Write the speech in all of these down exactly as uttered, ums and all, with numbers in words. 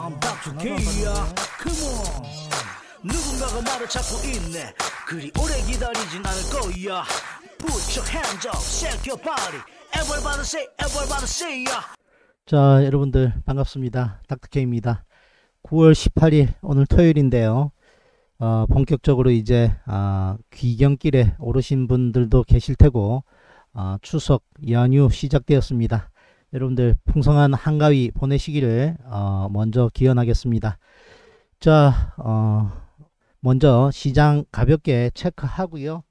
I'm back to Korea. Come on. 누군가가 말을 찾고 있네. 그리 오래 기다리진 않을 거야. Put your hands up, shake your body. Everybody say, everybody say ya. 자, 여러분들 반갑습니다. 닥터케이입니다. 구월 십팔일 오늘 토요일인데요. 어, 본격적으로 이제 어, 귀경길에 오르신 분들도 계실 테고 어, 추석 연휴 시작되었습니다. 여러분들 풍성한 한가위 보내시기를 어, 먼저 기원하겠습니다. 자, 어, 먼저 시장 가볍게 체크하고요.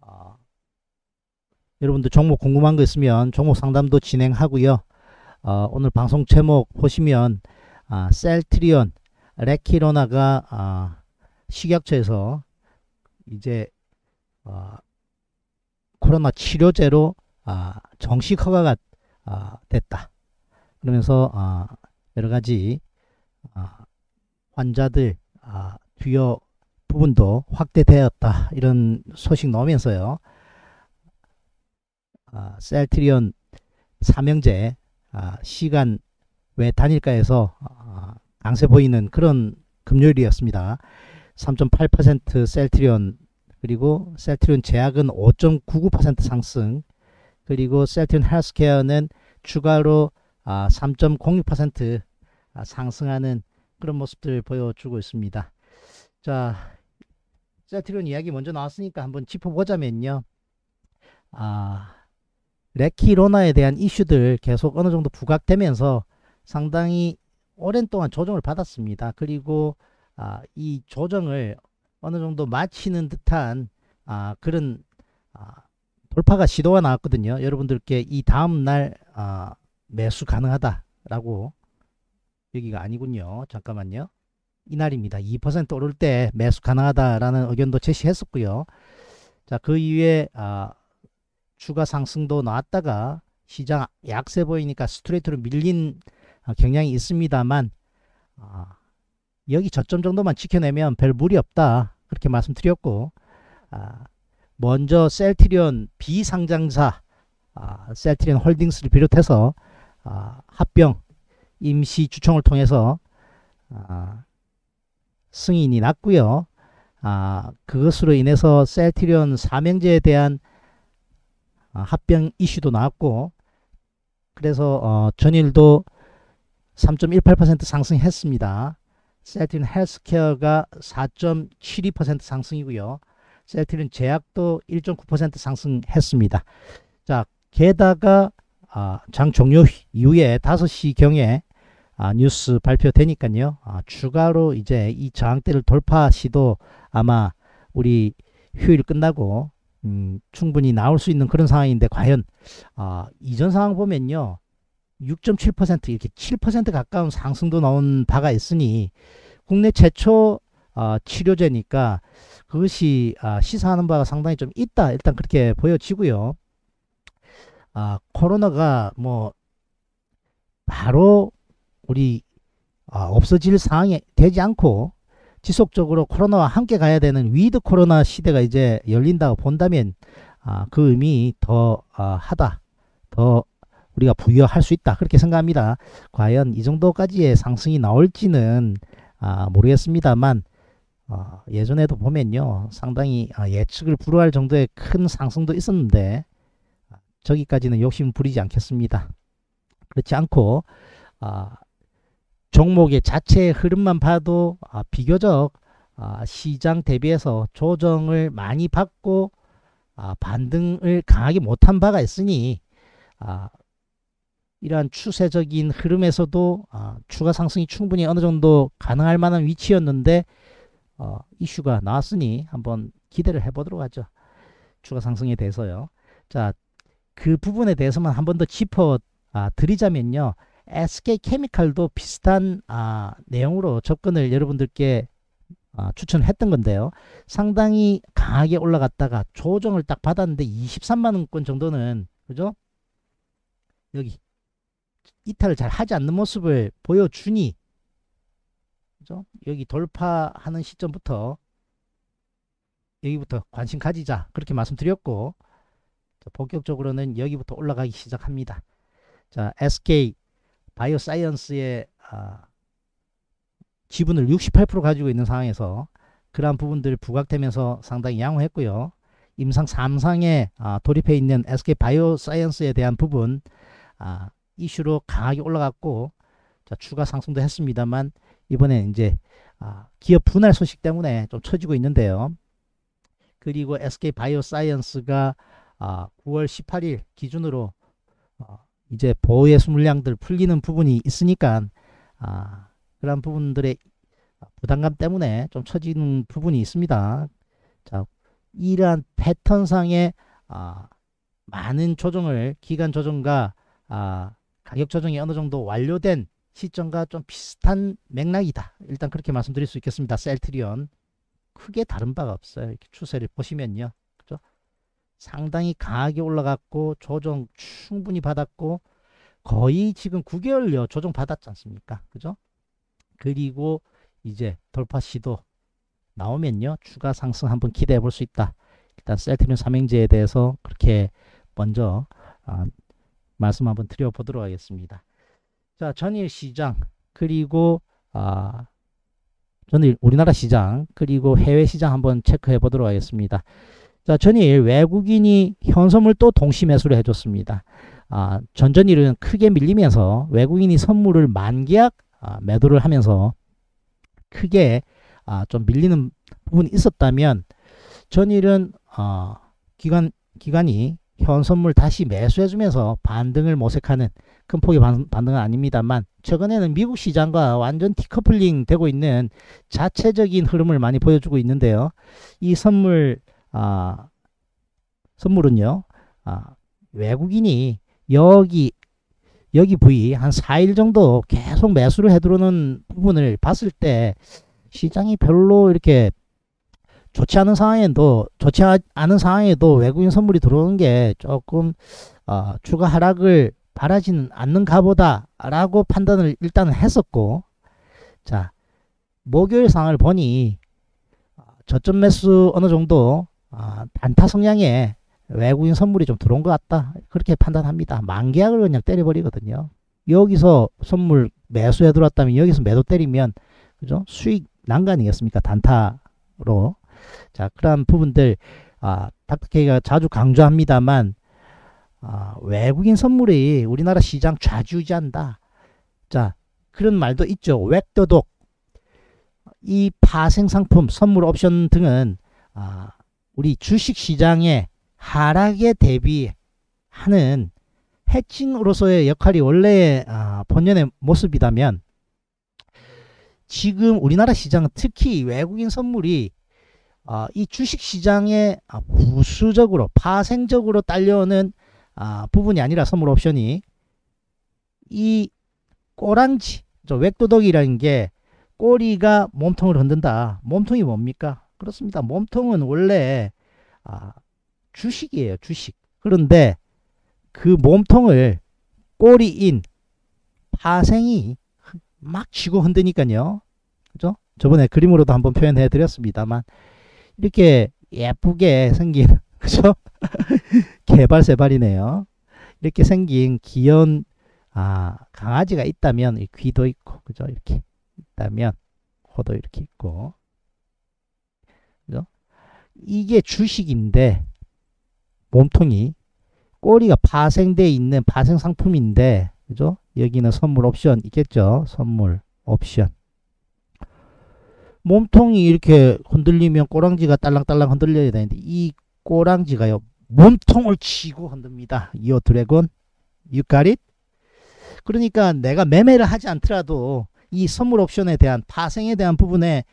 어, 여러분들 종목 궁금한 거 있으면 종목 상담도 진행하고요. 어, 오늘 방송 제목 보시면 아, 셀트리온, 레키로나가 아, 식약처에서 이제 어, 코로나 치료제로 아, 정식 허가가 아, 됐다. 그러면서 아, 여러가지 아, 환자들 아, 투여 부분도 확대되었다. 이런 소식 나오면서요. 아, 셀트리온 삼형제 아, 시간 왜 단일가에서 아, 강세 보이는 그런 금요일이었습니다. 삼 점 팔 퍼센트 셀트리온, 그리고 셀트리온 제약은 오 점 구구 퍼센트 상승, 그리고 셀트리온 헬스케어는 추가로 아, 삼 점 공육 퍼센트 아, 상승하는 그런 모습들 보여주고 있습니다. 자, 셀트리온 이야기 먼저 나왔으니까 한번 짚어보자면요. 아, 레키로나에 대한 이슈들 계속 어느 정도 부각되면서 상당히 오랜 동안 조정을 받았습니다. 그리고 아, 이 조정을 어느 정도 마치는 듯한 아, 그런 아, 돌파가 시도가 나왔거든요. 여러분들께 이 다음날 아, 매수 가능하다라고, 여기가 아니군요. 잠깐만요. 이날입니다. 이 퍼센트 오를 때 매수 가능하다라는 의견도 제시했었고요. 자, 그 이후에 아, 추가 상승도 나왔다가 시장 약세 보이니까 스트레이트로 밀린 아, 경향이 있습니다만 아, 여기 저점 정도만 지켜내면 별 무리 없다, 그렇게 말씀드렸고, 아, 먼저 셀트리온 비상장사 아, 셀트리온 홀딩스를 비롯해서 아, 합병 임시 주총을 통해서 아, 승인이 났고요. 아, 그것으로 인해서 셀트리온 삼형제에 대한 아, 합병 이슈도 나왔고, 그래서 어, 전일도 삼 점 일팔 퍼센트 상승했습니다. 셀트리온 헬스케어가 사 점 칠이 퍼센트 상승이고요. 셀트리온 제약도 일 점 구 퍼센트 상승했습니다. 자, 게다가 아, 장 종료 이후에 다섯 시경에 아, 뉴스 발표되니까요. 아, 추가로 이제 이 저항대를 돌파 시도 아마 우리 휴일 끝나고 음, 충분히 나올 수 있는 그런 상황인데, 과연 아, 이전 상황 보면요. 육 점 칠 퍼센트 이렇게 칠 퍼센트 가까운 상승도 나온 바가 있으니, 국내 최초 어, 치료제니까 그것이 어, 시사하는 바가 상당히 좀 있다, 일단 그렇게 보여지고요. 아, 코로나가 뭐 바로 우리 어, 없어질 상황이 되지 않고 지속적으로 코로나와 함께 가야 되는 위드 코로나 시대가 이제 열린다고 본다면 아, 그 의미 더 아, 하다, 더 우리가 부여할 수 있다, 그렇게 생각합니다. 과연 이 정도까지의 상승이 나올지는 아, 모르겠습니다만 어, 예전에도 보면요. 상당히 아, 예측을 불허할 정도의 큰 상승도 있었는데 저기까지는 욕심 부리지 않겠습니다. 그렇지 않고 아, 종목의 자체의 흐름만 봐도 아, 비교적 아, 시장 대비해서 조정을 많이 받고 아, 반등을 강하게 못한 바가 있으니 아, 이러한 추세적인 흐름에서도 아, 추가 상승이 충분히 어느 정도 가능할 만한 위치였는데 어, 이슈가 나왔으니 한번 기대를 해보도록 하죠. 추가 상승에 대해서요. 자, 그 부분에 대해서만 한번 더 짚어 아, 드리자면요. 에스케이케미칼도 비슷한 아, 내용으로 접근을 여러분들께 아, 추천했던 건데요. 상당히 강하게 올라갔다가 조정을 딱 받았는데 이십삼만 원권 정도는, 그죠? 여기 이탈을 잘 하지 않는 모습을 보여주니, 그죠? 여기 돌파하는 시점부터, 여기부터 관심 가지자, 그렇게 말씀드렸고, 본격적으로는 여기부터 올라가기 시작합니다. 자, 에스케이 바이오사이언스의 아, 지분을 육십팔 퍼센트 가지고 있는 상황에서 그러한 부분들이 부각되면서 상당히 양호했고요. 임상 삼 상에 아, 돌입해 있는 에스케이 바이오사이언스에 대한 부분 아, 이슈로 강하게 올라갔고 자, 추가 상승도 했습니다만 이번에 이제 아, 기업 분할 소식 때문에 좀 처지고 있는데요. 그리고 에스케이 바이오사이언스가 아, 구월 십팔일 기준으로 어, 이제 보유예수 물량들 풀리는 부분이 있으니까 아, 그런 부분들의 부담감 때문에 좀 처지는 부분이 있습니다. 자, 이러한 패턴상의 아, 많은 조정을 기간 조정과 아, 가격 조정이 어느 정도 완료된 시점과 좀 비슷한 맥락이다. 일단 그렇게 말씀드릴 수 있겠습니다. 셀트리온 크게 다른 바가 없어요. 이렇게 추세를 보시면요. 그죠? 상당히 강하게 올라갔고 조정 충분히 받았고 거의 지금 구 개월여 조정 받았지 않습니까? 그죠? 그리고 이제 돌파 시도 나오면요. 추가 상승 한번 기대해 볼 수 있다. 일단 셀트리온 삼행제에 대해서 그렇게 먼저 어, 말씀 한번 드려보도록 하겠습니다. 자, 전일 시장 그리고 아, 전일 우리나라 시장 그리고 해외 시장 한번 체크해 보도록 하겠습니다. 자, 전일 외국인이 현선물 또 동시 매수를 해줬습니다. 아, 전전일은 크게 밀리면서 외국인이 선물을 만기약 아, 매도를 하면서 크게 아, 좀 밀리는 부분이 있었다면 전일은 어, 기관, 기관이 현선물 다시 매수해주면서 반등을 모색하는 큰 폭의 반, 반등은 아닙니다만 최근에는 미국 시장과 완전 디커플링 되고 있는 자체적인 흐름을 많이 보여주고 있는데요. 이 선물 아, 선물은요 아, 외국인이 여기 여기 부위 한 사 일 정도 계속 매수를 해들어오는 부분을 봤을 때 시장이 별로 이렇게 좋지 않은 상황에도 좋지 않은 상황에도 외국인 선물이 들어오는 게 조금 어, 추가 하락을 바라지는 않는가 보다라고 판단을 일단은 했었고, 자 목요일 상황을 보니 저점 매수 어느 정도 어, 단타 성향에 외국인 선물이 좀 들어온 것 같다 그렇게 판단합니다. 만기약을 그냥 때려버리거든요. 여기서 선물 매수해 들어왔다면 여기서 매도 때리면 그죠? 수익 난간이겠습니까? 단타로. 자, 그러한 부분들 아, 닥터케이가 자주 강조합니다만 아, 외국인 선물이 우리나라 시장 좌지우지한다. 자, 그런 말도 있죠. 웹도독. 이 파생상품, 선물 옵션 등은 아, 우리 주식시장의 하락에 대비하는 해칭으로서의 역할이 원래의 아, 본연의 모습이라면 지금 우리나라 시장은 특히 외국인 선물이 어, 이 주식시장에 부수적으로 파생적으로 딸려오는 어, 부분이 아니라 선물옵션이 이 꼬랑지 웩도덕이라는 게 꼬리가 몸통을 흔든다. 몸통이 뭡니까? 그렇습니다. 몸통은 원래 어, 주식이에요. 주식. 그런데 그 몸통을 꼬리인 파생이 막 쥐고 흔드니까요. 그죠? 저번에 그림으로도 한번 표현해 드렸습니다만 이렇게 예쁘게 생긴 그죠? 개발세발이네요. 이렇게 생긴 귀여운 아, 강아지가 있다면 이 귀도 있고 그죠? 이렇게 있다면 코도 이렇게 있고 그죠? 이게 주식인데 몸통이 꼬리가 파생돼 있는 파생 상품인데 그죠? 여기는 선물 옵션 있겠죠. 선물 옵션. 몸통이 이렇게 흔들리면 꼬랑지가 딸랑딸랑 흔들려야 되는데 이 꼬랑지가요. 몸통을 치고 흔듭니다. Your dragon, you got it? 그러니까 내가 매매를 하지 않더라도 이 선물 옵션에 대한 파생에 대한 부분에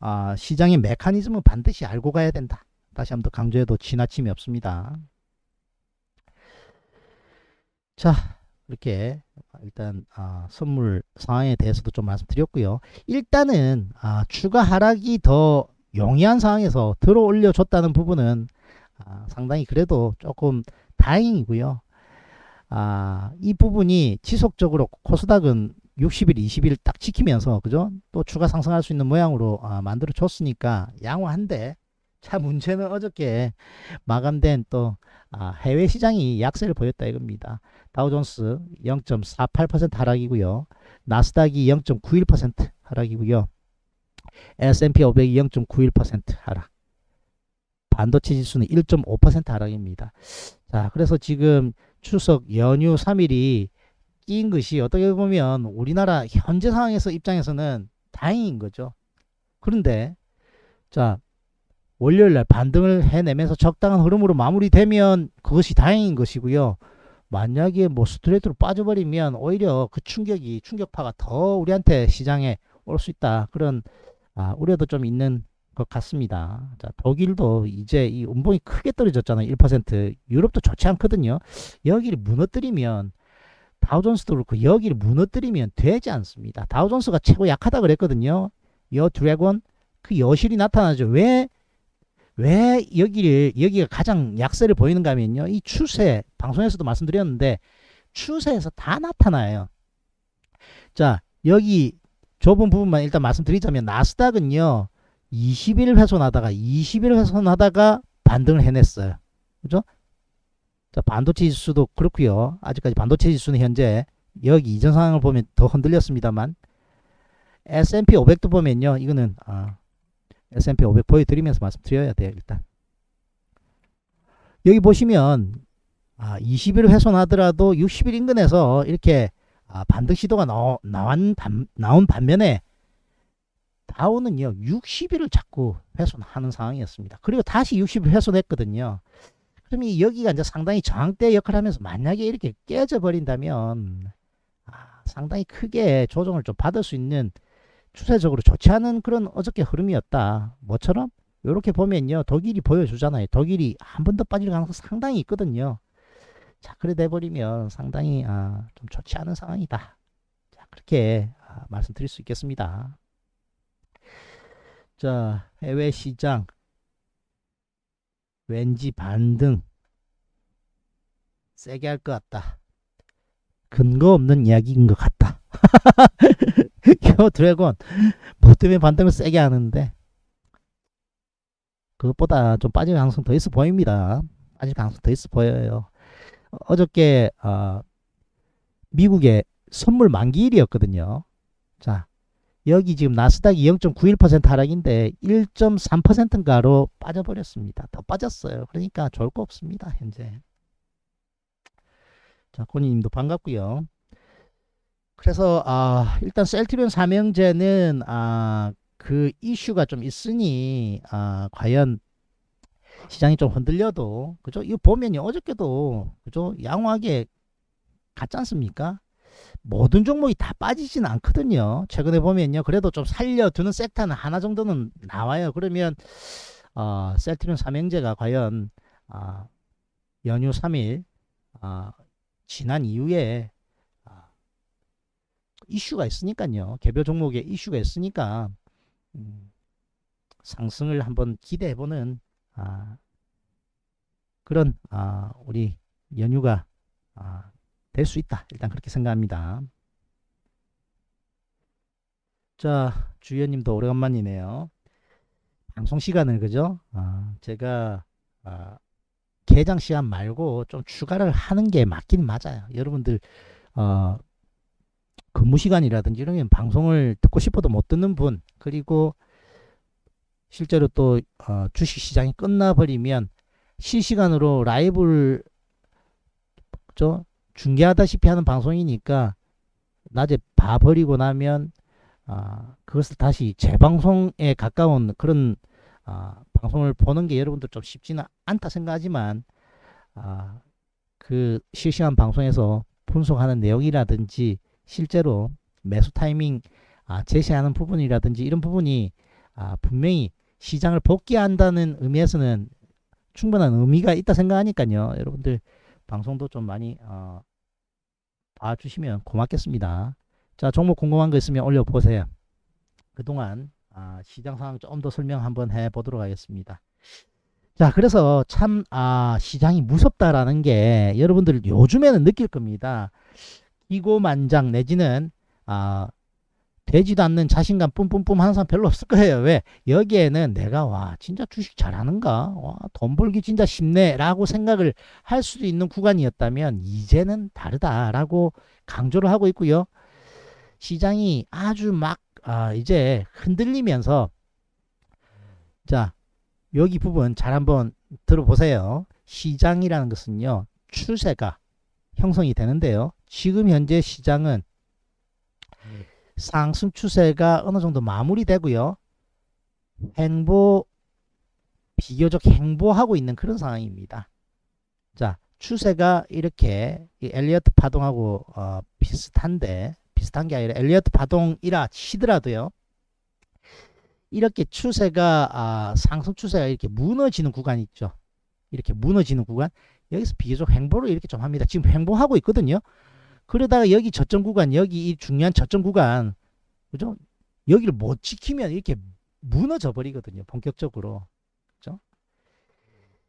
어, 시장의 메커니즘은 반드시 알고 가야 된다. 다시 한번 더 강조해도 지나침이 없습니다. 자. 이렇게 일단 아, 선물 상황에 대해서도 좀 말씀드렸고요. 일단은 아, 추가 하락이 더 용이한 상황에서 들어 올려줬다는 부분은 아, 상당히 그래도 조금 다행이고요. 아, 이 부분이 지속적으로 코스닥은 육십 일, 이십 일 딱 지키면서 그죠? 또 추가 상승할 수 있는 모양으로 아, 만들어줬으니까 양호한데 참 문제는 어저께 마감된 또 아, 해외 시장이 약세를 보였다 이겁니다. 다우존스 영 점 사팔 퍼센트 하락이고요. 나스닥이 영 점 구일 퍼센트 하락이고요. 에스 앤 피 오백이 영 점 구일 퍼센트 하락. 반도체 지수는 일 점 오 퍼센트 하락입니다. 자, 그래서 지금 추석 연휴 삼 일이 끼인 것이 어떻게 보면 우리나라 현재 상황에서 입장에서는 다행인 거죠. 그런데 자, 월요일날 반등을 해내면서 적당한 흐름으로 마무리되면 그것이 다행인 것이고요. 만약에 뭐 스트레이트로 빠져버리면 오히려 그 충격이, 충격파가 더 우리한테 시장에 올 수 있다. 그런 아, 우려도 좀 있는 것 같습니다. 자, 독일도 이제 이 운봉이 크게 떨어졌잖아요. 일 퍼센트. 유럽도 좋지 않거든요. 여기를 무너뜨리면, 다우존스도 그렇고 여기를 무너뜨리면 되지 않습니다. 다우존스가 최고 약하다 그랬거든요. 여 드래곤, 그 여실이 나타나죠. 왜? 왜 여기를, 여기가 가장 약세를 보이는가 하면요, 이 추세, 방송에서도 말씀드렸는데 추세에서 다 나타나요. 자, 여기 좁은 부분만 일단 말씀드리자면, 나스닥은요 이십 일 훼손하다가 이십 일 훼손하다가 반등을 해냈어요. 그죠? 자, 반도체 지수도 그렇고요. 아직까지 반도체 지수는 현재 여기 이전 상황을 보면 더 흔들렸습니다만, 에스 앤 피 오백도 보면요, 이거는 아, 에스 앤 피 오백 보여드리면서 말씀드려야 돼요. 일단 여기 보시면 아, 이십 일 훼손하더라도 육십 일 인근에서 이렇게 아, 반등 시도가 나온, 나온, 나온 반면에 다우는요 육십 일을 자꾸 훼손하는 상황이었습니다. 그리고 다시 육십 일 훼손했거든요. 그럼 이 여기가 이제 상당히 저항대 역할을 하면서 만약에 이렇게 깨져버린다면 아, 상당히 크게 조정을 좀 받을 수 있는, 추세적으로 좋지 않은 그런 어저께 흐름이었다. 뭐처럼? 이렇게 보면요, 독일이 보여주잖아요. 독일이 한 번 더 빠질 가능성이 상당히 있거든요. 자, 그래 돼버리면 상당히 아, 좀 좋지 않은 상황이다. 자, 그렇게 아, 말씀드릴 수 있겠습니다. 자, 해외 시장 왠지 반등 세게 할 것 같다. 근거 없는 이야기인 것 같다. 요 드래곤 뭐 때문에 반등을 세게 하는데 그것보다 좀 빠질 가능성 더 있어 보입니다. 빠질 가능성 더 있어 보여요. 어저께 어, 미국의 선물 만기일이었거든요. 자, 여기 지금 나스닥이 영 점 구일 퍼센트 하락인데 일 점 삼 퍼센트인가로 빠져버렸습니다. 더 빠졌어요. 그러니까 좋을 거 없습니다, 현재. 자, 고니님도 반갑고요. 그래서 아, 일단 셀트리온 삼형제는 아, 그 이슈가 좀 있으니 아, 과연 시장이 좀 흔들려도, 그죠? 이거 보면요, 어저께도 그죠? 양호하게 갔지 않습니까? 모든 종목이 다 빠지진 않거든요. 최근에 보면요, 그래도 좀 살려두는 섹터는 하나 정도는 나와요. 그러면 어, 셀트리온 삼형제가 과연 아, 연휴 삼 일 아, 지난 이후에 이슈가 있으니까요. 개별 종목에 이슈가 있으니까 음, 상승을 한번 기대해보는 아, 그런 아, 우리 연휴가 아, 될 수 있다. 일단 그렇게 생각합니다. 자, 주연님도 오래간만이네요. 방송 시간을 그죠? 아, 제가 아, 개장 시간 말고 좀 추가를 하는 게 맞긴 맞아요. 여러분들 어, 근무 시간이라든지 이러면 방송을 듣고 싶어도 못 듣는 분, 그리고 실제로 또 어, 주식시장이 끝나버리면 실시간으로 라이브를 저, 중계하다시피 하는 방송이니까 낮에 봐버리고 나면 어, 그것을 다시 재방송에 가까운 그런 어, 방송을 보는 게 여러분들 좀 쉽지는 않다 생각하지만 어, 그 실시간 방송에서 분석하는 내용이라든지 실제로 매수 타이밍 아, 제시하는 부분이라든지 이런 부분이 아, 분명히 시장을 복귀한다는 의미에서는 충분한 의미가 있다 생각하니까요. 여러분들 방송도 좀 많이 어, 봐주시면 고맙겠습니다. 자, 종목 궁금한 거 있으면 올려보세요. 그동안 아, 시장 상황 좀 더 설명 한번 해보도록 하겠습니다. 자, 그래서 참 아, 시장이 무섭다라는 게 여러분들 요즘에는 느낄 겁니다. 이고만장 내지는 아, 되지도 않는 자신감 뿜뿜뿜 하는 사람 별로 없을 거예요. 왜? 여기에는 내가 와 진짜 주식 잘하는가? 와, 돈 벌기 진짜 쉽네 라고 생각을 할 수도 있는 구간이었다면 이제는 다르다라고 강조를 하고 있고요. 시장이 아주 막 아, 이제 흔들리면서, 자 여기 부분 잘 한번 들어보세요. 시장이라는 것은요 추세가 형성이 되는데요, 지금 현재 시장은 상승 추세가 어느 정도 마무리되고요, 횡보, 비교적 횡보하고 있는 그런 상황입니다. 자 추세가 이렇게 이 엘리어트 파동하고 어, 비슷한데, 비슷한 게 아니라 엘리어트 파동이라 치더라도요, 이렇게 추세가 아, 상승 추세가 이렇게 무너지는 구간 있죠. 이렇게 무너지는 구간, 여기서 비교적 횡보를 이렇게 좀 합니다. 지금 횡보하고 있거든요. 그러다가 여기 저점 구간, 여기 이 중요한 저점 구간, 그죠? 여기를 못 지키면 이렇게 무너져 버리거든요, 본격적으로. 그죠?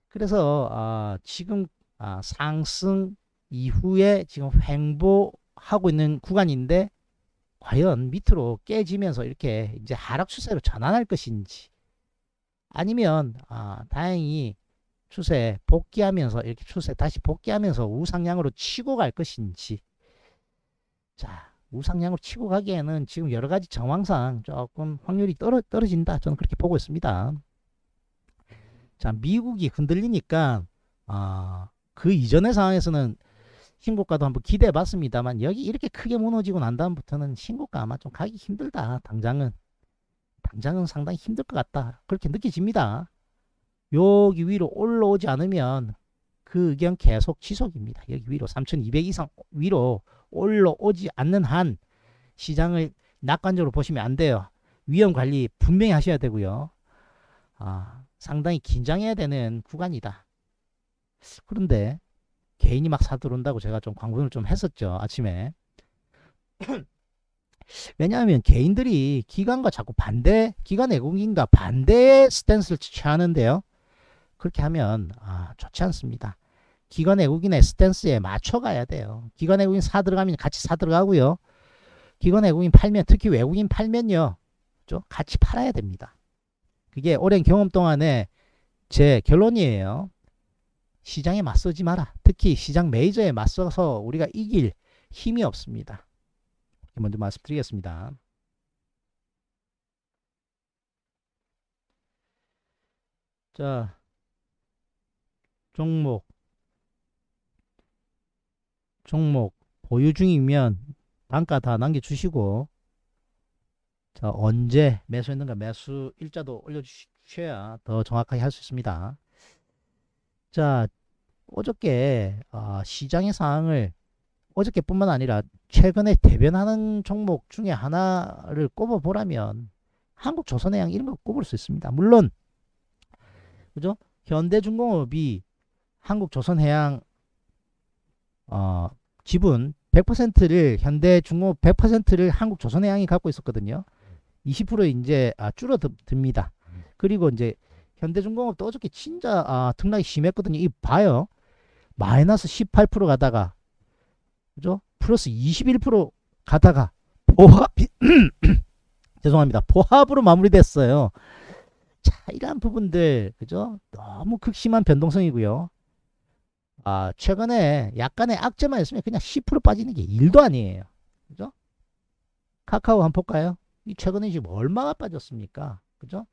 그래서 아, 지금 아, 상승 이후에 지금 횡보 하고 있는 구간인데, 과연 밑으로 깨지면서 이렇게 이제 하락 추세로 전환할 것인지, 아니면 아, 다행히 추세 복귀하면서, 이렇게 추세 다시 복귀하면서 우상향으로 치고 갈 것인지. 자 우상향으로 치고 가기에는 지금 여러가지 정황상 조금 확률이 떨어, 떨어진다, 저는 그렇게 보고 있습니다. 자 미국이 흔들리니까 아, 그 이전의 상황에서는 신고가도 한번 기대해 봤습니다만, 여기 이렇게 크게 무너지고 난 다음부터는 신고가 아마 좀 가기 힘들다, 당장은 당장은 상당히 힘들 것 같다, 그렇게 느껴집니다. 여기 위로 올라오지 않으면 그 의견 계속 지속입니다. 여기 위로 삼천이백 이상 위로 올라오지 않는 한 시장을 낙관적으로 보시면 안 돼요. 위험 관리 분명히 하셔야 되고요, 아, 상당히 긴장해야 되는 구간이다. 그런데 개인이 막 사들어온다고 제가 좀 광분을 좀 했었죠, 아침에. 왜냐하면 개인들이 기관과 자꾸 반대, 기관 외국인과 반대의 스탠스를 취하는데요, 그렇게 하면 아, 좋지 않습니다. 기관 외국인의 스탠스에 맞춰가야 돼요. 기관 외국인 사들어가면 같이 사들어가고요, 기관 외국인 팔면, 특히 외국인 팔면요 좀 같이 팔아야 됩니다. 그게 오랜 경험 동안에 제 결론이에요. 시장에 맞서지 마라. 특히 시장 메이저에 맞서서 우리가 이길 힘이 없습니다. 먼저 말씀드리겠습니다. 자, 종목 종목 보유 중이면 단가 다 남겨주시고, 자 언제 매수했는가 매수 일자도 올려주셔야 더 정확하게 할 수 있습니다. 자 어저께 어, 시장의 상황을, 어저께 뿐만 아니라 최근에 대변하는 종목 중에 하나를 꼽아보라면 한국조선해양 이런 걸 꼽을 수 있습니다. 물론 그죠? 현대중공업이 한국조선해양 어, 지분 백 퍼센트를, 현대중공업 백 퍼센트를 한국조선해양이 갖고 있었거든요. 이십 퍼센트 이제 아, 줄어듭니다. 그리고 이제 현대중공업도 어저께 진짜 아, 등락이 심했거든요. 이 봐요, 마이너스 십팔 퍼센트 가다가, 그죠? 플러스 이십일 퍼센트 가다가 보합 죄송합니다, 보합으로 마무리됐어요. 자 이러한 부분들, 그죠? 너무 극심한 변동성이고요, 아 최근에 약간의 악재만 있으면 그냥 십 퍼센트 빠지는 게 일도 아니에요. 그죠? 카카오 한번 볼까요? 이 최근에 지금 얼마나 빠졌습니까? 그죠?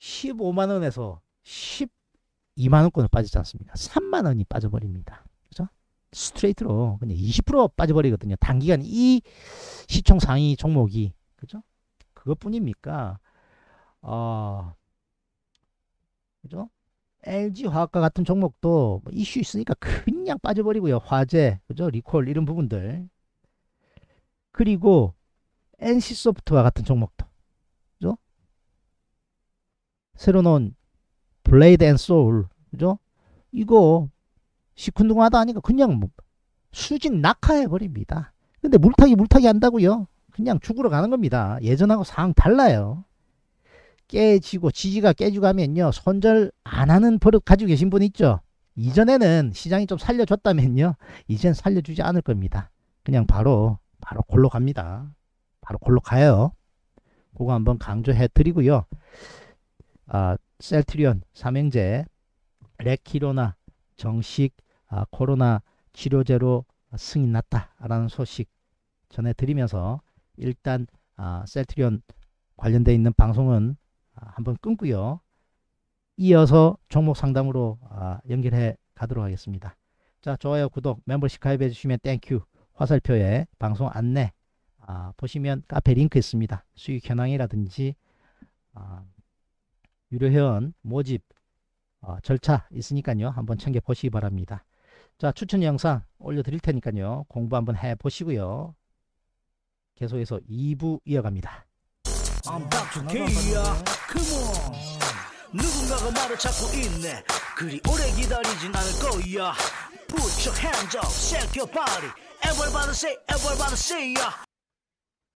십오만 원에서 십이만 원권을 빠지지 않습니까? 삼만 원이 빠져버립니다. 그죠? 스트레이트로 그냥 이십 퍼센트 빠져버리거든요. 단기간 이 시총 상위 종목이, 그죠? 그것뿐입니까? 어, 그죠? 엘지화학과 같은 종목도 뭐 이슈 있으니까 그냥 빠져버리고요. 화재, 그죠? 리콜 이런 부분들. 그리고 엔씨소프트와 같은 종목도, 그죠? 새로 나온 블레이드 앤 소울, 그죠? 이거 시큰둥하다 하니까 그냥 뭐 수직 낙하해 버립니다. 근데 물타기 물타기 한다고요? 그냥 죽으러 가는 겁니다. 예전하고 상황 달라요. 깨지고 지지가 깨지고 하면요, 손절 안 하는 버릇 가지고 계신 분 있죠? 이전에는 시장이 좀 살려줬다면요, 이젠 살려주지 않을 겁니다. 그냥 바로 바로 골로 갑니다. 바로 골로 가요. 그거 한번 강조해 드리고요. 아, 셀트리온, 삼형제, 레키로나 정식 아, 코로나 치료제로 승인 났다라는 소식 전해드리면서 일단 아, 셀트리온 관련되어 있는 방송은 아, 한번 끊고요. 이어서 종목 상담으로 아, 연결해 가도록 하겠습니다. 자, 좋아요, 구독, 멤버십 가입해 주시면 땡큐. 화살표에 방송 안내 아, 보시면 카페 링크 있습니다. 수익 현황이라든지 아, 유료 회원 모집 어, 절차 있으니까요. 한번 챙겨 보시기 바랍니다. 자, 추천 영상 올려드릴 테니까요. 공부 한번 해 보시고요. 계속해서 이 부 이어갑니다. I'm back to K야. Come on. 누군가가 말을 찾고 있네. 그리 오래 기다리진 않을 거야. Put your hands up, shake your body. Everybody say, everybody say, yeah.